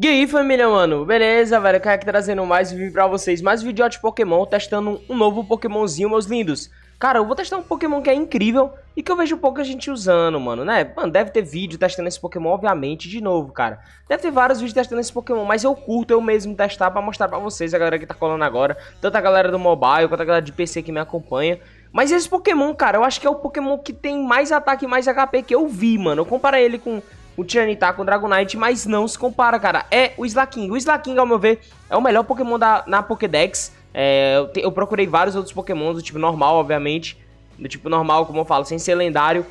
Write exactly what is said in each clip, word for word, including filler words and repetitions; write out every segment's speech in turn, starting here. E aí família, mano, beleza, velho? Caio aqui trazendo mais um vídeo pra vocês, mais um vídeo de Pokémon, testando um novo Pokémonzinho, meus lindos. Cara, eu vou testar um Pokémon que é incrível e que eu vejo pouca gente usando, mano, né? Mano, deve ter vídeo testando esse Pokémon, obviamente, de novo, cara. Deve ter vários vídeos testando esse Pokémon, mas eu curto eu mesmo testar pra mostrar pra vocês, a galera que tá colando agora, tanto a galera do mobile quanto a galera de P C que me acompanha. Mas esse Pokémon, cara, eu acho que é o Pokémon que tem mais ataque e mais H P que eu vi, mano. Eu comparo ele com o Tiranita, com o Dragonite, mas não se compara, cara. É o Slaking. O Slaking, ao meu ver, é o melhor Pokémon da, na Pokédex. É, eu, te, eu procurei vários outros Pokémon do tipo normal, obviamente. Do tipo normal, como eu falo, sem ser lendário.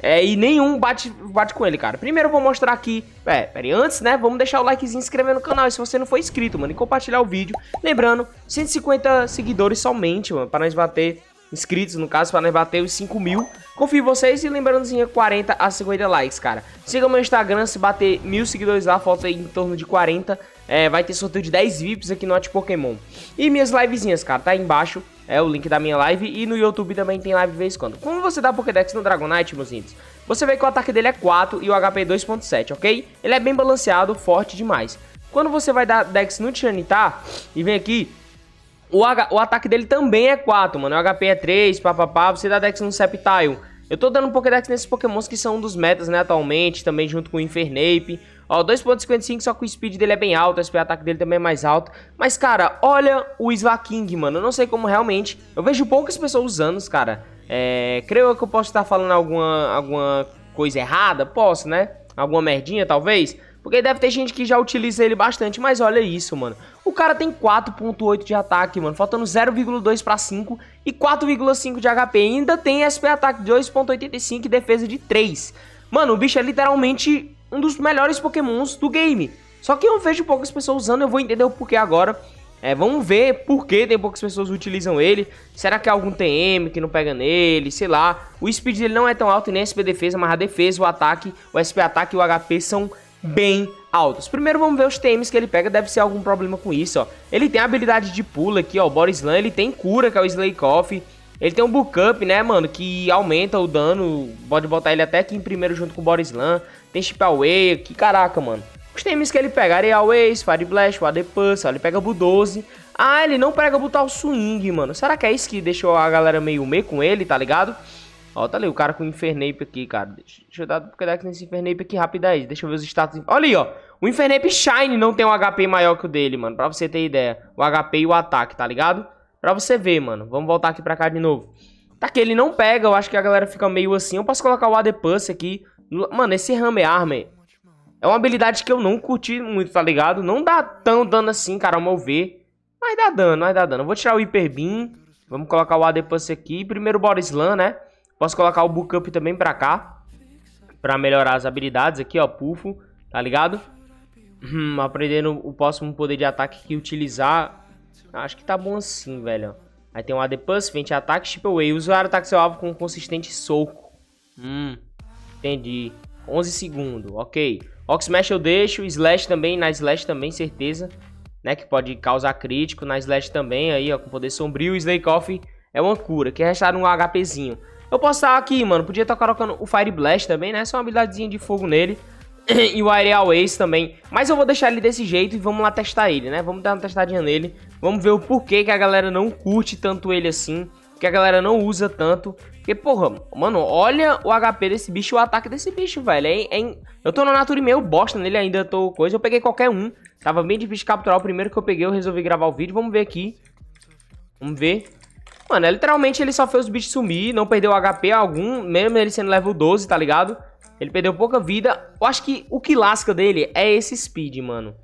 É, e nenhum bate, bate com ele, cara. Primeiro eu vou mostrar aqui... É, peraí, antes, né, vamos deixar o likezinho, se inscrever no canal. E se você não for inscrito, mano, e compartilhar o vídeo. Lembrando, cento e cinquenta seguidores somente, mano, pra nós bater... inscritos, no caso, para nós bater os cinco mil. Confio em vocês e lembrando, quarenta a cinquenta likes, cara. Siga meu Instagram, se bater mil seguidores lá, falta em torno de quarenta. É, vai ter sorteio de dez V I Ps aqui no Hot Pokémon. E minhas livezinhas, cara, tá aí embaixo. É o link da minha live e no YouTube também tem live de vez em quando. Como você dá Pokédex no Dragonite, meus lindos, você vê que o ataque dele é quatro e o H P é dois ponto sete, ok? Ele é bem balanceado, forte demais. Quando você vai dar Dex no Tiranita e vem aqui... O, H, o ataque dele também é quatro, mano. O H P é três, papapá. Você dá Dex no Sceptile. Eu tô dando um Pokédex nesses Pokémons que são um dos metas, né, atualmente. Também junto com o Infernape. Ó, dois ponto cinquenta e cinco, só que o Speed dele é bem alto. O S P ataque dele também é mais alto. Mas, cara, olha o Slaking, mano. Eu não sei como realmente... Eu vejo poucas pessoas usando, cara. É... Creio que eu posso estar falando alguma, alguma coisa errada. Posso, né? Alguma merdinha, talvez. Porque deve ter gente que já utiliza ele bastante, mas olha isso, mano. O cara tem quatro ponto oito de ataque, mano, faltando zero vírgula dois para cinco e quatro vírgula cinco de H P. E ainda tem S P ataque de dois ponto oitenta e cinco e defesa de três. Mano, o bicho é literalmente um dos melhores Pokémons do game. Só que eu vejo poucas pessoas usando, eu vou entender o porquê agora. É, vamos ver por que tem poucas pessoas que utilizam ele. Será que é algum T M que não pega nele? Sei lá. O speed dele não é tão alto e nem a S P defesa, mas a defesa, o ataque, o S P ataque e o H P são... bem altos. Primeiro vamos ver os T Ms que ele pega, deve ser algum problema com isso, ó. Ele tem a habilidade de pulo aqui, ó, o Boris Lan, ele tem cura, que é o Slake Off. Ele tem um Book Up, né, mano, que aumenta o dano, pode botar ele até aqui em primeiro junto com o Boris Lan. Tem Chip Away aqui, caraca, mano. Os T Ms que ele pega, Areal Ace, Fire Blast, o Aid Pulse, ó, ele pega B doze. Ah, ele não pega botar o Swing, mano. Será que é isso que deixou a galera meio meio com ele, tá ligado? Ó, tá ali o cara com o Infernape aqui, cara. Deixa, deixa eu dar um Pokédex nesse Infernape aqui rápido aí. Deixa eu ver os status. Olha aí, ó. O Infernape Shine não tem um H P maior que o dele, mano. Pra você ter ideia. O H P e o ataque, tá ligado? Pra você ver, mano. Vamos voltar aqui pra cá de novo. Tá que ele não pega. Eu acho que a galera fica meio assim. Eu posso colocar o Aid Pulse aqui. Mano, esse Hammer Arm é uma habilidade que eu não curti muito, tá ligado? Não dá tão dano assim, cara, ao meu ver. Mas dá dano, mas dá dano. Eu vou tirar o Hyper Beam. Vamos colocar o Aid Pulse aqui. Primeiro o Boris Lan, né? Posso colocar o Book Up também pra cá, pra melhorar as habilidades aqui, ó, Pufo, tá ligado? Hum, aprendendo o próximo poder de ataque que utilizar. Acho que tá bom assim, velho. Aí tem um Aid Pulse, vinte ataque, Chip Away. Usar o ataque seu alvo com um consistente soco. Hum, entendi. onze segundos, ok. Rock Smash eu deixo, Slash também, na Slash também, certeza. Né, que pode causar crítico, na Slash também, aí, ó, com poder sombrio. Slake Off é uma cura, que restar um HPzinho. Eu posso estar aqui, mano, podia estar colocando o Fire Blast também, né? Só uma habilidadezinha de fogo nele. E o Aerial Ace também. Mas eu vou deixar ele desse jeito e vamos lá testar ele, né? Vamos dar uma testadinha nele. Vamos ver o porquê que a galera não curte tanto ele assim. Que a galera não usa tanto. Porque, porra, mano, olha o H P desse bicho e o ataque desse bicho, velho. É, é, eu tô na Nature meio bosta nele ainda, tô coisa. Eu peguei qualquer um. Tava bem difícil de capturar o primeiro que eu peguei, eu resolvi gravar o vídeo. Vamos ver aqui. Vamos ver. Mano, é, literalmente ele só fez os bichos sumir, não perdeu H P algum, mesmo ele sendo level doze, tá ligado? Ele perdeu pouca vida. Eu acho que o que lasca dele é esse speed, mano.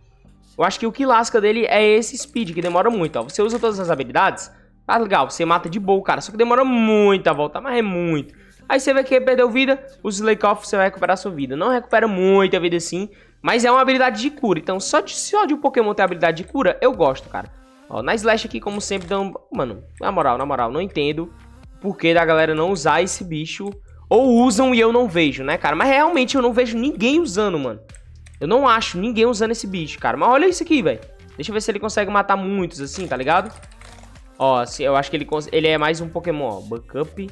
Eu acho que o que lasca dele é esse speed, que demora muito, ó. Você usa todas as habilidades, tá legal, você mata de boa, cara. Só que demora muito a voltar, mas é muito. Aí você vê que ele perdeu vida, o Slake Off você vai recuperar sua vida. Não recupera muita vida assim, mas é uma habilidade de cura. Então só de, só de um Pokémon ter habilidade de cura, eu gosto, cara. Ó, na Slash aqui, como sempre, dão... Mano, na moral, na moral, não entendo por que da galera não usar esse bicho. Ou usam e eu não vejo, né, cara? Mas realmente eu não vejo ninguém usando, mano. Eu não acho ninguém usando esse bicho, cara. Mas olha isso aqui, velho. Deixa eu ver se ele consegue matar muitos, assim, tá ligado? Ó, eu acho que ele, cons... ele é mais um Pokémon, ó. Backup.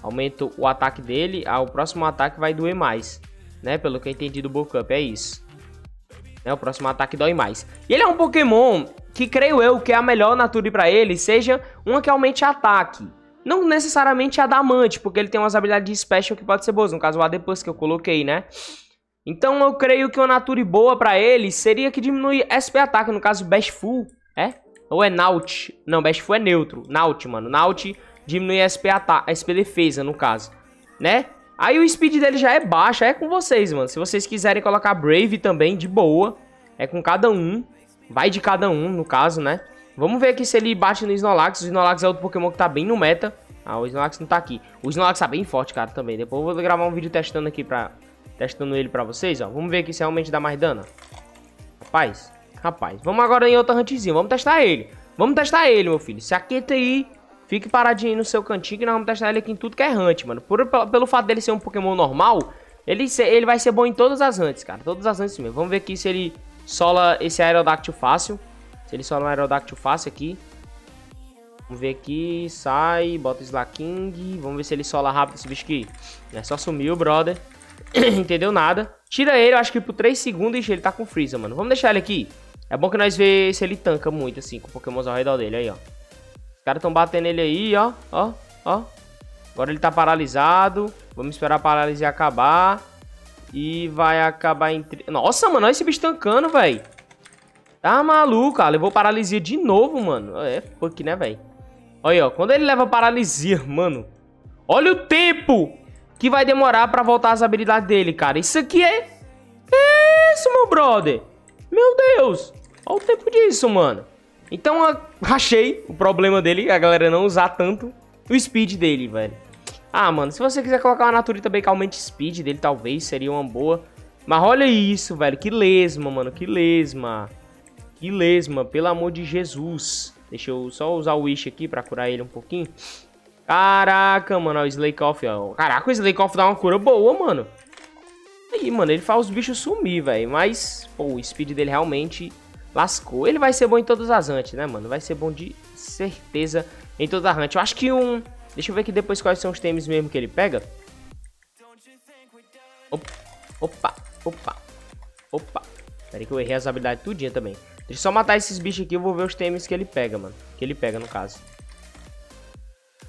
Aumento o ataque dele. Ah, o próximo ataque vai doer mais, né? Pelo que eu entendi do backup, é isso. né? O próximo ataque dói mais. E ele é um Pokémon que creio eu que a melhor nature pra ele seja uma que aumente ataque. Não necessariamente a da Mante, porque ele tem umas habilidades de special que pode ser boas. No caso, o Aid Pulse que eu coloquei, né? Então eu creio que uma nature boa pra ele seria que diminui S P ataque. No caso, Bashful, é? Ou é Naut? Não, Bashful é neutro. Naut, mano. Naut diminui S P ataque, S P defesa, no caso, né? Aí o speed dele já é baixo, é com vocês, mano. Se vocês quiserem colocar Brave também, de boa. É com cada um. Vai de cada um, no caso, né? Vamos ver aqui se ele bate no Snorlax. O Snorlax é outro Pokémon que tá bem no meta. Ah, o Snorlax não tá aqui. O Snorlax tá bem forte, cara, também. Depois eu vou gravar um vídeo testando aqui pra... Testando ele pra vocês, ó. Vamos ver aqui se realmente dá mais dano. Rapaz, rapaz. Vamos agora em outra huntzinha. Vamos testar ele. Vamos testar ele, meu filho. Se aquieta aí. Fique paradinho aí no seu cantinho que nós vamos testar ele aqui em tudo que é hunt, mano. Por, pelo, pelo fato dele ser um Pokémon normal, ele, se, ele vai ser bom em todas as hunts, cara. Todas as hunts mesmo. Vamos ver aqui se ele sola esse Aerodactyl fácil. Se ele sola um Aerodactyl fácil aqui. Vamos ver aqui. Sai. Bota o Slaking. Vamos ver se ele sola rápido esse bicho aqui. É, só sumiu, brother. Entendeu nada. Tira ele, eu acho que por três segundos ele tá com Freeza, mano. Vamos deixar ele aqui. É bom que nós vê se ele tanca muito, assim, com Pokémon ao redor dele. Aí, ó. Os caras estão batendo ele aí, ó, ó, ó. Agora ele tá paralisado. Vamos esperar a paralisia acabar. E vai acabar em... Nossa, mano, olha esse bicho tancando, velho. Tá maluco, cara. Levou paralisia de novo, mano. É fuck, né, velho? Olha aí, ó. Quando ele leva paralisia, mano. Olha o tempo que vai demorar pra voltar as habilidades dele, cara. Isso aqui é... É isso, meu brother. Meu Deus. Olha o tempo disso, mano. Então, eu achei o problema dele, a galera não usar tanto o speed dele, velho. Ah, mano, se você quiser colocar uma nature também que aumente o speed dele, talvez, seria uma boa. Mas olha isso, velho, que lesma, mano, que lesma. Que lesma, pelo amor de Jesus. Deixa eu só usar o Wish aqui pra curar ele um pouquinho. Caraca, mano, ó, o Slake Off, ó. Caraca, o Slake Off dá uma cura boa, mano. Aí, mano, ele faz os bichos sumir, velho, mas, pô, o speed dele realmente... Lascou. Ele vai ser bom em todas as hunts, né, mano? Vai ser bom de certeza em todas as hunts. Eu acho que um... Deixa eu ver aqui depois quais são os temas mesmo que ele pega. Opa, opa, opa, opa. Peraí que eu errei as habilidades tudinha também. Deixa eu só matar esses bichos aqui e eu vou ver os temas que ele pega, mano. Que ele pega, no caso.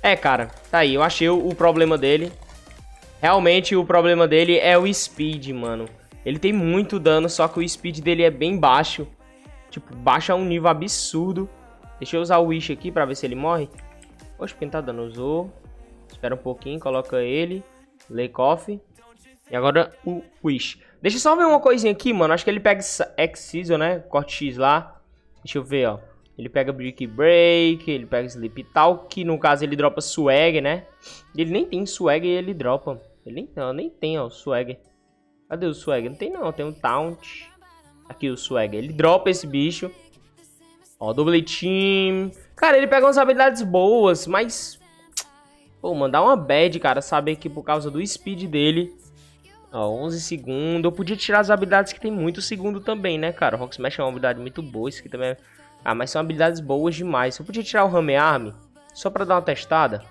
É, cara. Tá aí. Eu achei o problema dele. Realmente, o problema dele é o speed, mano. Ele tem muito dano, só que o speed dele é bem baixo. Tipo, baixa um nível absurdo. Deixa eu usar o Wish aqui pra ver se ele morre. Oxe, quem tá dando? Usou. Espera um pouquinho, coloca ele. Lake Off. E agora o Wish. Deixa eu só ver uma coisinha aqui, mano. Acho que ele pega X-Season, né? Corte X lá. Deixa eu ver, ó. Ele pega Break Break, ele pega Sleep Talk. No caso, ele dropa Swag, né? Ele nem tem Swag e ele dropa. Ele nem, não, nem tem, ó, Swag. Cadê o Swag? Não tem, não. Tem um Taunt. Aqui o Swag, ele dropa esse bicho. Ó, Double Team. Cara, ele pega umas habilidades boas, mas... Pô, mandar uma bad, cara, saber que por causa do speed dele... Ó, onze segundos. Eu podia tirar as habilidades que tem muito segundo também, né, cara? O Rock Smash é uma habilidade muito boa, isso aqui também é... Ah, mas são habilidades boas demais. Eu podia tirar o Hammer Arm, só pra dar uma testada.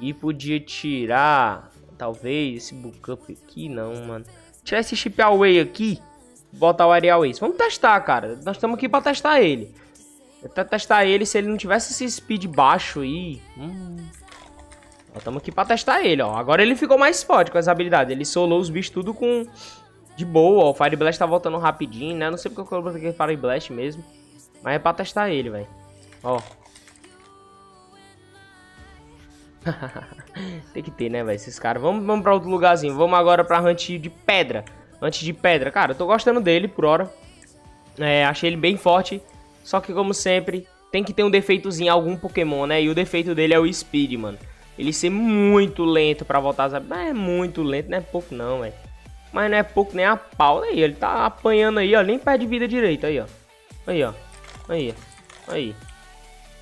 E podia tirar... Talvez esse Book Up aqui, não, mano. Tirar esse Chip Away aqui. Botar o Areal Ace. Vamos testar, cara. Nós estamos aqui pra testar ele. Até testar ele se ele não tivesse esse speed baixo aí. Hum. Nós estamos aqui pra testar ele, ó. Agora ele ficou mais forte com as habilidades. Ele solou os bichos tudo com... De boa, ó. O Fire Blast tá voltando rapidinho, né? Não sei porque eu coloquei Fire Blast mesmo. Mas é pra testar ele, velho. Ó. Tem que ter, né, velho? Esses caras. Vamos, vamos pra outro lugarzinho. Vamos agora pra Hunt de Pedra. Antes de pedra, cara, eu tô gostando dele por hora. É, achei ele bem forte. Só que, como sempre, tem que ter um defeitozinho em algum Pokémon, né? E o defeito dele é o Speed, mano. Ele ser muito lento pra voltar as habilidades. É muito lento, não é pouco não, velho. Mas não é pouco nem a pau. Aí, ele tá apanhando aí, ó. Nem perde vida direito, aí, ó. Aí, ó. Aí, ó. Aí.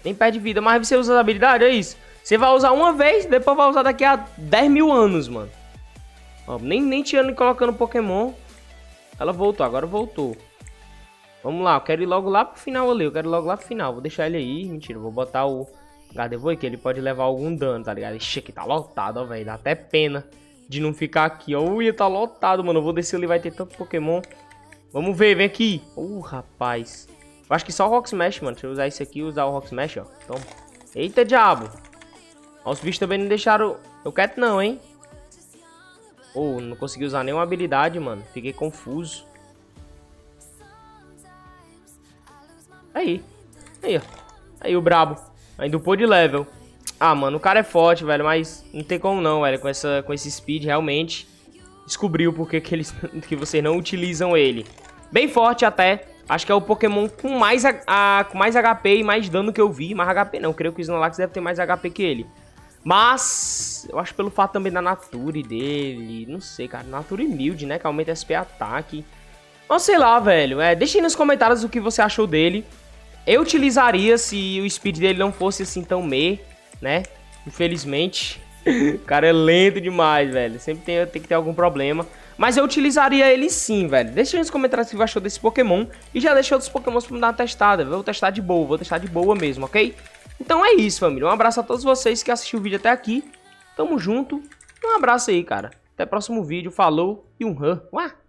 Nem perde vida, mas você usa as habilidades, é isso. Você vai usar uma vez, depois vai usar daqui a dez mil anos, mano. Ó, nem, nem tirando e colocando Pokémon. Ela voltou, agora voltou. Vamos lá, eu quero ir logo lá pro final ali. Eu quero ir logo lá pro final, vou deixar ele aí. Mentira, vou botar o Gardevoir, que ele pode levar algum dano, tá ligado? Ixi, aqui tá lotado, ó, velho, dá até pena de não ficar aqui, ó. Ui, tá lotado, mano, eu vou descer ali, vai ter tanto Pokémon. Vamos ver, vem aqui. Uh, rapaz. Eu acho que só o Rock Smash, mano. Deixa eu usar isso aqui e usar o Rock Smash, ó. Toma. Eita, diabo. Os bichos também não deixaram eu quieto não, hein. Oh, não consegui usar nenhuma habilidade, mano. Fiquei confuso. Aí. Aí, ó. Aí o brabo. Ainda upou de level. Ah, mano, o cara é forte, velho. Mas não tem como não, velho. Com, essa, com esse speed, realmente. Descobriu porque que, eles, que vocês não utilizam ele. Bem forte até. Acho que é o Pokémon com mais, a, a, com mais H P e mais dano que eu vi. Mais H P não. Creio que o Snorlax deve ter mais H P que ele. Mas eu acho pelo fato também da nature dele. Não sei, cara. Nature Mild, né? Que aumenta S P ataque. Não sei lá, velho. É, deixa aí nos comentários o que você achou dele. Eu utilizaria se o speed dele não fosse assim tão meh, né? Infelizmente. O cara é lento demais, velho. Sempre tem, tem que ter algum problema. Mas eu utilizaria ele sim, velho. Deixa aí nos comentários o que você achou desse Pokémon. E já deixa outros Pokémons pra me dar uma testada. Eu vou testar de boa. Vou testar de boa mesmo, ok? Então é isso, família. Um abraço a todos vocês que assistiram o vídeo até aqui. Tamo junto. Um abraço aí, cara. Até o próximo vídeo. Falou e um rã.